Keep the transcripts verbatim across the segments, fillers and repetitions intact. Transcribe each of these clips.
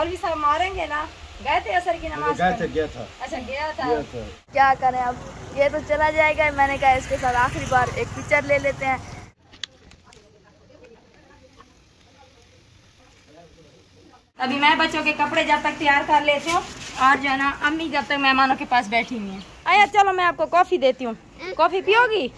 मौलवी साहब मारेंगे ना। गए थे असर की नमाज गया, गया था। अच्छा गया था, गया था। क्या करें अब, ये तो चला जाएगा। मैंने कहा इसके साथ आखिरी बार एक पिक्चर ले लेते हैं। अभी मैं बच्चों के कपड़े जब तक तैयार कर लेती हूँ और जो है ना अम्मी जब तक मेहमानों के पास बैठी हुई है। आयत चलो मैं आपको कॉफी देती हूँ, कॉफी पियोगी?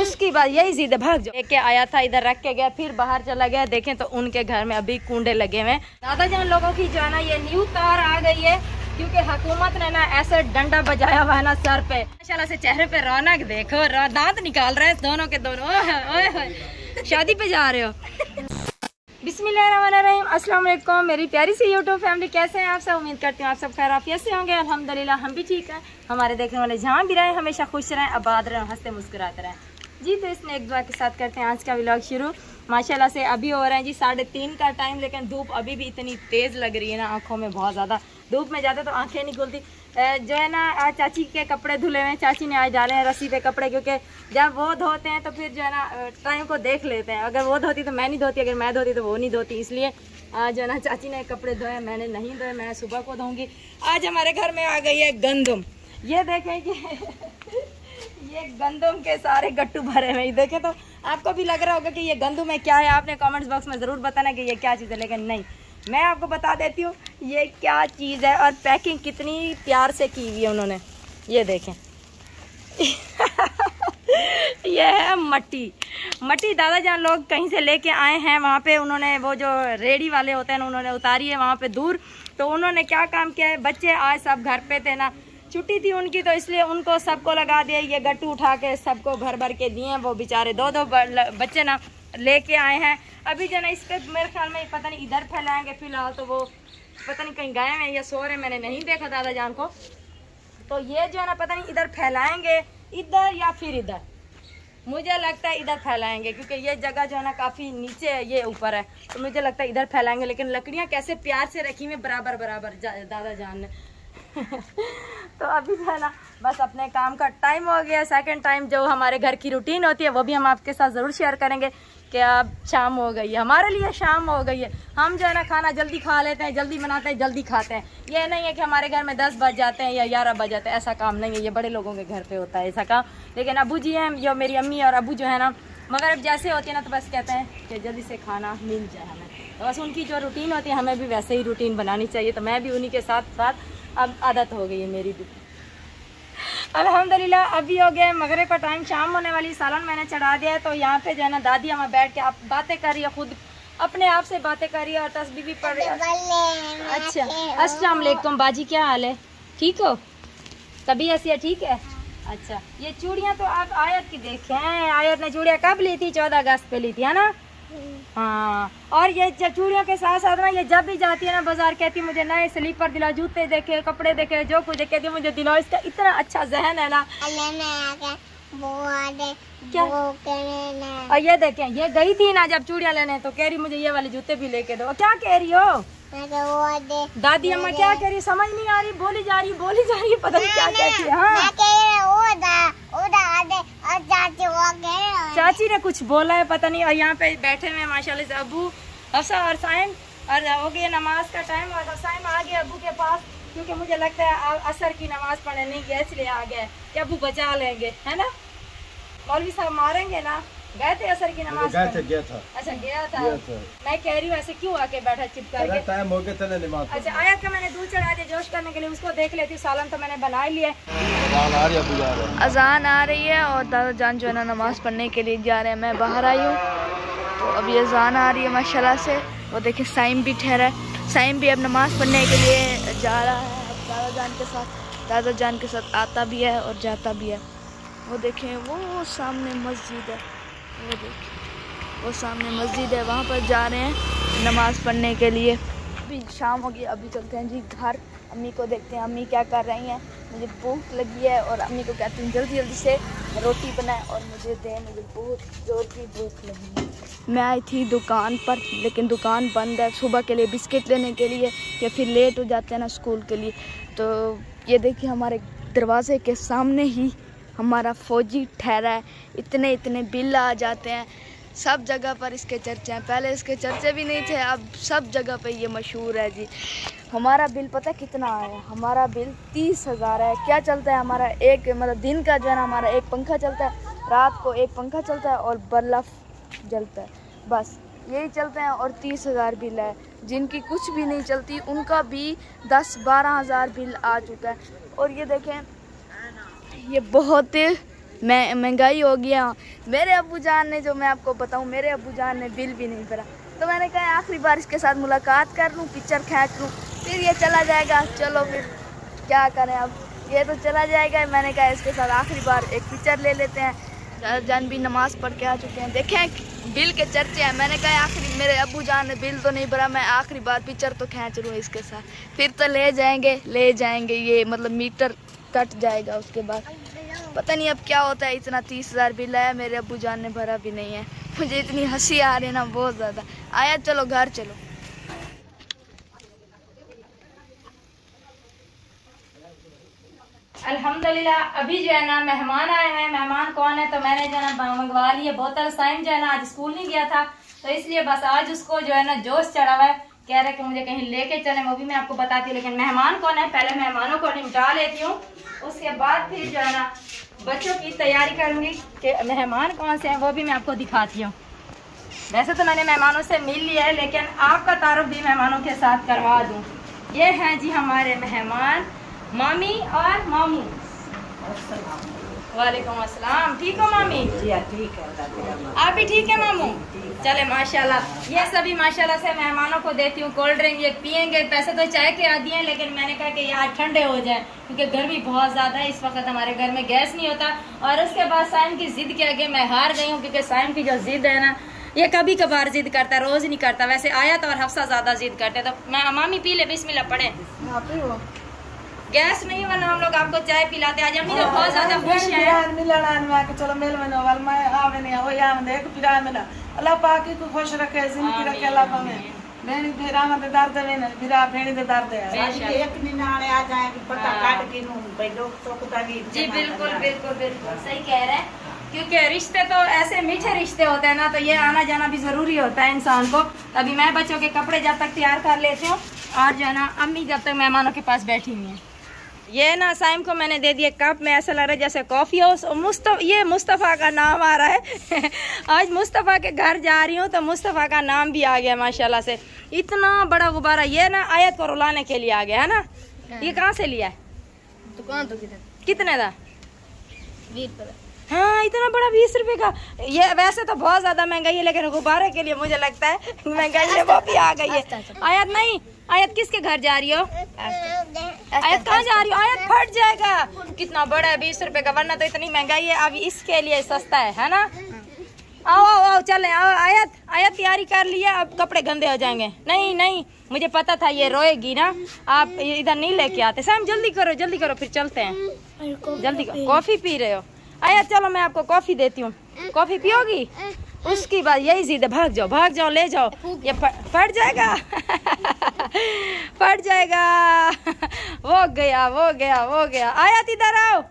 उसकी बात यही जिद भाग जाओ। लेके आया था इधर रख के गया, फिर बाहर चला गया। देखें तो उनके घर में अभी कूंडे लगे हुए हैं। दादा जान लोगों की जो है ना ये न्यू कार आ गई है, क्योंकि हुकूमत ने ना ऐसे डंडा बजाया हुआ है ना सर पे। माशाल्लाह से चेहरे पे रौनक देखो, रौ, दांत निकाल रहे हैं दोनों के दोनों। ओए ओए ओए शादी पे जा रहे हो। बिस्मिल्लाहिर्रहमानिर्रहीम। अस्सलाम वालेकुम मेरी प्यारी सी यूट्यूब फैमिली, कैसे हैं आप सब? उम्मीद करती हूँ आप सब खैरियत से होंगे। अल्हम्दुलिल्लाह हम भी ठीक हैं। हमारे देखने वाले जहाँ भी रहे हमेशा खुश रहें, आबाद रहें, हंसते मुस्कुराते रहें जी। तो इसमें एक दुआ के साथ करते हैं आज का व्लॉग शुरू। माशाल्लाह से अभी हो रहा है जी साढ़े तीन का टाइम, लेकिन धूप अभी भी इतनी तेज़ लग रही है ना, आंखों में बहुत ज़्यादा धूप में जाते तो आंखें नहीं खुलती। जो है ना आज चाची के कपड़े धुले हुए हैं, चाची ने आज डाले हैं रस्सी पे कपड़े, क्योंकि जब वो धोते हैं तो फिर जो है ना टाइम को देख लेते हैं। अगर वो धोती तो मैं नहीं धोती, अगर मैं धोती तो वो नहीं धोती, इसलिए जो है ना चाची ने कपड़े धोए, मैंने नहीं धोए, मैं सुबह को धोऊँगी। आज हमारे घर में आ गई है गंदम। ये देखें कि ये गंदम के सारे गट्टू भरे हुए। देखें तो आपको भी लग रहा होगा कि ये गंदम में क्या है, आपने कमेंट्स बॉक्स में ज़रूर बताना कि ये क्या चीज़ है, लेकिन नहीं मैं आपको बता देती हूँ ये क्या चीज़ है। और पैकिंग कितनी प्यार से की हुई है उन्होंने, ये देखें। ये है मट्टी। मट्टी दादा जान लोग कहीं से लेके आए हैं, वहाँ पे उन्होंने वो जो रेडी वाले होते हैं उन्होंने उतारी है वहाँ पे दूर। तो उन्होंने क्या काम किया है, बच्चे आज सब घर पे थे ना, छुट्टी थी उनकी, तो इसलिए उनको सबको लगा दिया। ये गट्टू उठा के सबको भर भर के दिए हैं। वो बेचारे दो दो बच्चे ना लेके आए हैं। अभी जो ना इस पर मेरे ख्याल में पता नहीं इधर फैलाएंगे फिलहाल, तो वो पता नहीं कहीं गए हैं या सो रहे, मैंने नहीं देखा दादा जान को। तो ये जो है ना पता नहीं इधर फैलाएंगे, इधर या फिर इधर, मुझे लगता है इधर फैलाएंगे, क्योंकि ये जगह जो है ना काफ़ी नीचे है, ये ऊपर है, तो मुझे लगता है इधर फैलाएंगे। लेकिन लकड़ियाँ कैसे प्यार से रखी हुई बराबर बराबर दादा जान ने। तो अभी जो है ना बस अपने काम का टाइम हो गया। सेकंड टाइम जो हमारे घर की रूटीन होती है वो भी हम आपके साथ ज़रूर शेयर करेंगे कि अब शाम हो गई है, हमारे लिए शाम हो गई है। हम जो है ना खाना जल्दी खा लेते हैं, जल्दी बनाते हैं, जल्दी खाते हैं। ये नहीं है कि हमारे घर में दस बज जाते हैं या ग्यारह बज जाते हैं, ऐसा काम नहीं है, ये बड़े लोगों के घर पे होता है ऐसा काम। लेकिन अबू जी हैं जो मेरी अम्मी और अबू जो है ना मगर अब जैसे होती है ना, तो बस कहते हैं कि जल्दी से खाना मिल जाए हमें, तो बस उनकी जो रूटीन होती है हमें भी वैसे ही रूटीन बनानी चाहिए। तो मैं भी उन्हीं के साथ साथ अब आदत हो गई है मेरी भी अल्हम्दुलिल्लाह। अभी हो गया मगरिब का टाइम, शाम होने वाली, सालन मैंने चढ़ा दिया है। तो यहाँ पे जो है ना दादी हमारे बैठ के आप बातें कर रही है, खुद अपने आप से बातें कर रही है और तस्बीह भी पढ़ रही है। अच्छा अस्सलाम वालेकुम बाजी, क्या हाल है? ठीक हो? तबीयत से ठीक है? अच्छा ये चूड़ियाँ तो आप आयत की देखे हैं, आयत ने चूड़ियाँ कब ली थी? चौदह अगस्त पे ली थी है ना। हाँ, और ये चूड़ियों के साथ साथ ना ये जब भी जाती है ना बाजार, कहती मुझे नए स्लीपर दिलाओ, जूते देखे, कपड़े देखे, जो कुछ देखे थी मुझे दिलाओ। इसका इतना अच्छा जहन है ना। क्या? और ये देखें ये गई थी ना जब चूड़ियाँ लेने, तो कह रही मुझे ये वाले जूते भी लेके दो। क्या कह रही हो दादी अम्मा? क्या कह रही समझ नहीं आ रही, बोली जा रही बोली जा रही पता नहीं क्या कहती है। हाँ चाची ने कुछ बोला है पता नहीं। और यहाँ पे बैठे हुए माशाल्लाह से अबू, हफ्सा और साइम, और हो गया नमाज का टाइम और साइम आ गया अबू के पास, क्योंकि मुझे लगता है असर की नमाज पढ़ने नहीं गया इसलिए आ गया कि अबू बचा लेंगे है ना, मौलवी साहब मारेंगे ना। गए थे असर की नमाज? गया था, गया था। अच्छा गया था, गया था। मैं कह रही हूँ ऐसे क्यों आके बैठा चिपका के, टाइम हो गया था ना नमाज। अच्छा आयत का मैंने दूध चढ़ा दिया जोश करने के लिए, उसको देख लेती हूँ। सालन तो मैंने बना लिया है, अजान आ रही है और दादा जान जो है ना नमाज पढ़ने के लिए जा रहे हैं। मैं बाहर आई हूँ तो अब ये अजान आ रही है माशाल्लाह से। वो देखे साइम भी ठहरा है, साइम भी अब नमाज पढ़ने के लिए जा रहा है दादा जान के साथ। दादा जान के साथ आता भी है और जाता भी है। वो देखें वो सामने मस्जिद है, वो देखिए वो सामने मस्जिद है, वहाँ पर जा रहे हैं नमाज पढ़ने के लिए। अभी शाम हो गई, अभी चलते हैं जी घर, अम्मी को देखते हैं अम्मी क्या कर रही हैं। मुझे भूख लगी है और अम्मी को कहती हूँ जल्दी जल्दी से रोटी बनाए और मुझे दें, मुझे बहुत ज़ोर की भूख लगी है। मैं आई थी दुकान पर लेकिन दुकान बंद है सुबह के लिए, बिस्किट लेने के लिए या फिर लेट हो जाते हैं ना स्कूल के लिए। तो ये देखिए हमारे दरवाजे के सामने ही हमारा फौजी ठहरा है। इतने इतने बिल आ जाते हैं, सब जगह पर इसके चर्चे हैं, पहले इसके चर्चे भी नहीं थे, अब सब जगह पे ये मशहूर है जी। हमारा बिल पता है कितना आया, हमारा बिल तीस हज़ार है। क्या चलता है हमारा एक मतलब दिन का जो है ना हमारा एक पंखा चलता है, रात को एक पंखा चलता है और बल्ब जलता है, बस यही चलते हैं। और तीस हज़ार बिल है, जिनकी कुछ भी नहीं चलती उनका भी दस बारह हज़ार बिल आ चुका है। और ये देखें ये बहुत मैं महंगाई हो गया। मेरे अबू जान ने, जो मैं आपको बताऊं, मेरे अबू जान ने बिल भी नहीं भरा, तो मैंने कहा आखिरी बार इसके साथ मुलाकात कर लूँ, पिक्चर खींच लूँ, फिर ये चला जाएगा। चलो फिर क्या करें, अब ये तो चला जाएगा। मैंने कहा इसके साथ आखिरी बार एक पिक्चर ले लेते हैं। जान भी नमाज पढ़ के आ चुके हैं। देखें बिल के चर्चे हैं। मैंने कहा आखिरी मेरे अबू जान ने बिल तो नहीं भरा, मैं आखिरी बार पिक्चर तो खींच लूँ इसके साथ, फिर तो ले जाएंगे ले जाएंगे ये मतलब मीटर कट जाएगा उसके बाद। पता नहीं अब क्या होता है। इतना तीस हज़ार बिल आया, मेरे अबू जान ने भरा भी नहीं है। मुझे इतनी हंसी आ रही है ना बहुत ज़्यादा। आया चलो घर चलो। अल्हम्दुलिल्लाह अभी जो है ना मेहमान आए हैं। मेहमान कौन है तो मैंने जो है ना मंगवा लिया बोतल। साइम जो है ना आज स्कूल नहीं गया था तो इसलिए बस आज उसको जो है ना जोश चढ़ा हुआ है। कह रहा है कि मुझे कहीं लेके चले, वो भी मैं आपको बताती हूँ। लेकिन मेहमान कौन है पहले मेहमानों को निपटा लेती हूँ, उसके बाद फिर जो है ना बच्चों की तैयारी करूँगी कि मेहमान कौन से हैं, वो भी मैं आपको दिखाती हूँ। वैसे तो मैंने मेहमानों से मिल लिया है, लेकिन आपका तारुफ भी मेहमानों के साथ करवा दूँ। ये हैं जी हमारे मेहमान, मामी और मामू। वालेकुम अस्सलाम, ठीक हो मामी? जी ठीक है। आप भी ठीक है मामू? चले माशाल्लाह। ये सभी माशाल्लाह से मेहमानों को देती हूँ कोल्ड ड्रिंक, ये पियेंगे। पैसे तो चाय के आदि हैं, लेकिन मैंने कहा कि यार ठंडे हो जाए क्योंकि गर्मी बहुत ज़्यादा है इस वक्त। हमारे घर में गैस नहीं होता। और उसके बाद साइम की ज़िद के आगे मैं हार गई हूँ, क्योंकि साइम की जो ज़िद है ना ये कभी कभार ज़िद करता है, रोज़ नहीं करता। वैसे आयत और हफ्सा ज़्यादा ज़िद करते हैं। तो मैं मामी पी ले, बिस्मिल्लाह पढ़े। गैस नहीं बना, हम लोग आपको चाय पिलाते। आज हम लोग बहुत ज्यादा खुश हैं। चलो मेल बनो वाल मैं आवे नहीं हो या हम देख पिरा में ना अल्लाह पाक को खुश रखे, जिंदगी रखे अल्लाह पाक में। भेणी भेरा में दर्द है ना, भेरा भेणी दे दर्द है। एक दिन आने आ जाए पता काट के नु भाई लोग तो कुत्ता भी। जी बिल्कुल बिल्कुल बिल्कुल सही कह रहे हैं, क्योंकि रिश्ते तो ऐसे मीठे रिश्ते होते हैं ना, तो ये आना जाना भी ज़रूरी होता है इंसान को। अभी मैं बच्चों के कपड़े जब तक तैयार कर लेती हूँ, और जो है ना अम्मी जब तक मेहमानों के पास बैठी हुई हैं। ये ना साइम को मैंने दे दिए कप में, ऐसा लग रहा है जैसे कॉफ़ी हाउस। और मुस्तफ़ा, ये मुस्तफ़ा का नाम आ रहा है। आज मुस्तफ़ा के घर जा रही हूँ तो मुस्तफ़ा का नाम भी आ गया माशाल्लाह से। इतना बड़ा गुब्बारा ये ना आयत को रुलाने के लिए आ गया है ना। ये कहाँ से लिया है? दुकान तो कितने था? हाँ इतना बड़ा बीस रुपए का। ये वैसे तो बहुत ज्यादा महंगाई है, लेकिन गुब्बारे के लिए मुझे लगता है महंगाई वो भी आ गई है। आयत नहीं, आयत किसके घर जा रही हो? आयत कहाँ जा रही हो? आयत फट जाएगा। कितना बड़ा है बीस रुपए का, वरना तो इतनी महंगाई है, अभी इसके लिए सस्ता है है ना। आओ आओ आओ चले आओ। आयत आयत तैयारी कर लिया, अब कपड़े गंदे हो जाएंगे। नहीं नहीं मुझे पता था ये रोएगी ना, आप इधर नहीं लेके आते। सैम जल्दी करो जल्दी करो, फिर चलते हैं। जल्दी करो, कॉफी पी रहे हो? आयत चलो मैं आपको कॉफ़ी देती हूँ, कॉफ़ी पियोगी? उसकी बात यही जिद है, भाग जाओ भाग जाओ ले जाओ, ये फट जाएगा। फट जाएगा। वो गया वो गया वो गया। आयत इधर आओ।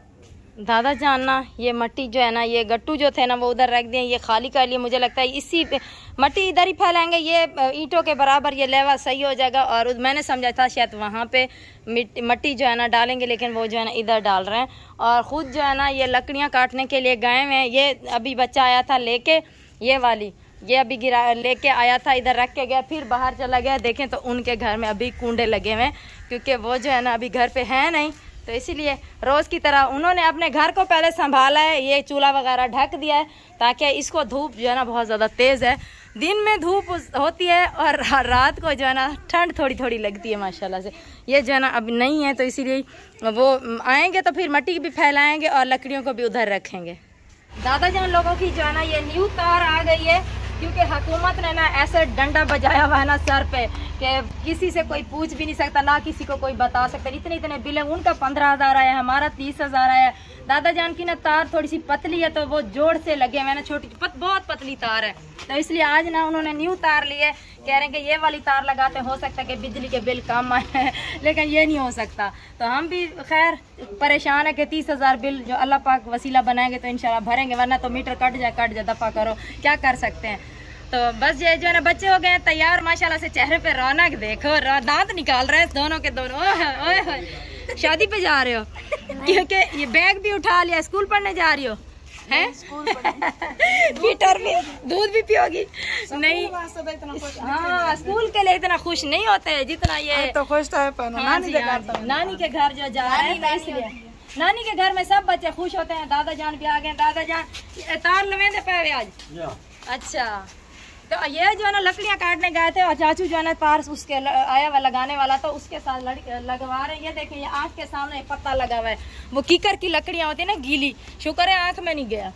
दादा जानना ये मट्टी जो है ना, ये गट्टू जो थे ना वो उधर रख दिए, ये खाली कर लिए। मुझे लगता है इसी पे मट्टी इधर ही फैलाएंगे, ये ईंटों के बराबर ये लेवा सही हो जाएगा। और मैंने समझा था शायद वहाँ पे मट्टी जो है ना डालेंगे, लेकिन वो जो है ना इधर डाल रहे हैं। और ख़ुद जो है ना ये लकड़ियाँ काटने के लिए गए हुए हैं। ये अभी बच्चा आया था लेके, ये वाली ये अभी गिरा लेके आया था, इधर रख के गया, फिर बाहर चला गया। देखें तो उनके घर में अभी कूडे लगे हुए हैं, क्योंकि वो जो है ना अभी घर पर हैं नहीं, तो इसीलिए रोज़ की तरह उन्होंने अपने घर को पहले संभाला है। ये चूल्हा वगैरह ढक दिया है ताकि इसको धूप जो है ना बहुत ज़्यादा तेज़ है, दिन में धूप होती है और रात को जो है ना ठंड थोड़ी थोड़ी लगती है माशाल्लाह से। ये जो है ना अब नहीं है, तो इसीलिए वो आएंगे तो फिर मट्टी भी फैलाएंगे और लकड़ियों को भी उधर रखेंगे। दादा जान लोगों की जो है ना ये न्यू तार आ गई है, क्योंकि हुकूमत ने ना ऐसा डंडा बजाया हुआ है ना सर पे कि किसी से कोई पूछ भी नहीं सकता, ना किसी को कोई बता सकता। इतने इतने बिल हैं, उनका पंद्रह हज़ार आया, हमारा तीस हज़ार आया। दादा जान की ना तार थोड़ी सी पतली है, तो वो जोड़ से लगे हुए हैं ना, छोटी पत, बहुत पतली तार है, तो इसलिए आज ना उन्होंने न्यू तार लिए। कह रहे हैं कि ये वाली तार लगाते हो सकता है कि बिजली के बिल कम आए, लेकिन ये नहीं हो सकता। तो हम भी खैर परेशान है कि तीस हज़ार बिल जो अल्लाह पाक वसीला बनाएंगे तो इंशाल्लाह भरेंगे, वरना तो मीटर कट जाए कट जाए दफ़ा करो, क्या कर सकते हैं। तो बस ये जो है ना बच्चे हो गए तैयार माशाल्लाह से, चेहरे पे रौनक देखो, दांत निकाल रहे हैं दोनों के दोनों। ओए होए शादी पे जा रहे हो क्योंकि ये बैग भी उठा लिया, स्कूल पढ़ने जा रही हो हैं? गिटार भी, दूध भी पियोगी नहीं? हाँ स्कूल के लिए इतना खुश नहीं होते जितना ये तो खुश था नानी के घर जो जा रहे हैं, इसलिए नानी के घर में सब बच्चे खुश होते हैं। दादा जान भी आ गए, दादा जान तार लवेंदे पे आज। अच्छा तो ये जो है ना लकड़ियाँ काटने गए थे और चाचू जो है ना पार्स उसके आया हुआ लगाने वाला, तो उसके साथ लगवा रहे हैं। ये देखें ये आँख के सामने पत्ता लगा हुआ है, वो कीकर की लकड़ियाँ होती है ना गीली, शुक्र है आँख में नहीं गया।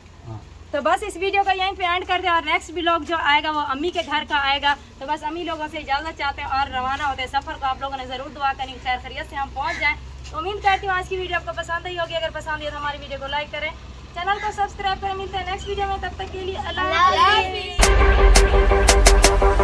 तो बस इस वीडियो का यहीं पे एंड करते हैं और नेक्स्ट व्लॉग जो आएगा वो अम्मी के घर का आएगा। तो बस अम्मी लोगों से इजाज़त चाहते हैं और रवाना होते हैं सफ़र को। आप लोगों ने ज़रूर दुआ करें खैर खैरियत से हम पहुँच जाएँ। उम्मीद करती हूँ आज की वीडियो आपको पसंद आई होगी, अगर पसंद आई तो हमारी वीडियो को लाइक करें, चैनल को सब्सक्राइब करें। मिलते हैं नेक्स्ट वीडियो में, तब तक के लिए अल्लाह हाफ़िज़।